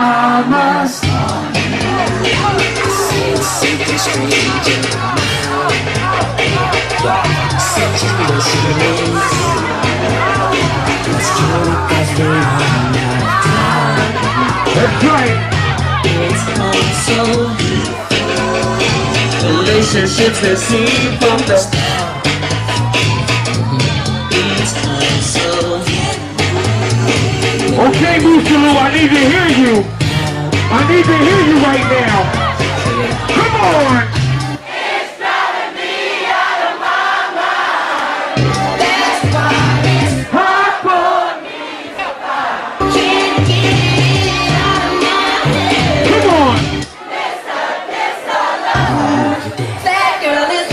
I must sing, sing to stranger. Such a person is. Let's do it because we are not done. That's right. It's also relationships that seem from the start. It's also okay, Boosaloo, I need to hear you. I need to hear you right now. Come on. It's driving me out of my mind. That's why it's hard for me to find. Can't get it out of my head. Come on. This her love. That girl is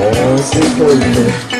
oh, it's important.